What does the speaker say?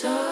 So